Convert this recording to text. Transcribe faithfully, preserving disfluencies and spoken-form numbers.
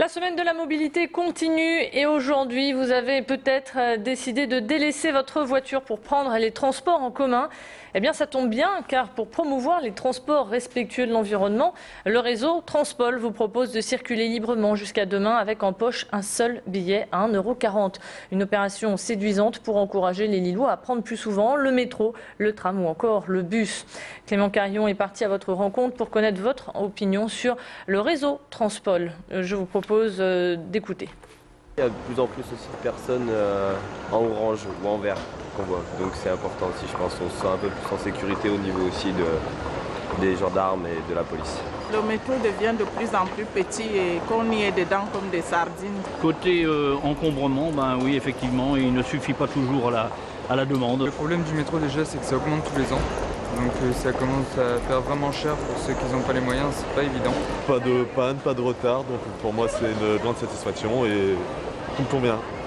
La semaine de la mobilité continue et aujourd'hui, vous avez peut-être décidé de délaisser votre voiture pour prendre les transports en commun. Eh bien, ça tombe bien car pour promouvoir les transports respectueux de l'environnement, le réseau Transpole vous propose de circuler librement jusqu'à demain avec en poche un seul billet à un euro quarante. Une opération séduisante pour encourager les Lillois à prendre plus souvent le métro, le tram ou encore le bus. Clément Carion est parti à votre rencontre pour connaître votre opinion sur le réseau Transpole. Je vous propose d'écouter. Il y a de plus en plus aussi de personnes euh, en orange ou en vert qu'on voit, donc c'est important aussi, je pense qu'on se sent un peu plus en sécurité au niveau aussi de, des gendarmes et de la police. Le métro devient de plus en plus petit et qu'on y est dedans comme des sardines. Côté euh, encombrement, ben oui effectivement, il ne suffit pas toujours à la, à la demande. Le problème du métro déjà, c'est que ça augmente tous les ans. Donc ça commence à faire vraiment cher pour ceux qui n'ont pas les moyens, c'est pas évident. Pas de panne, pas de retard, donc pour moi c'est une grande satisfaction et tout me convient.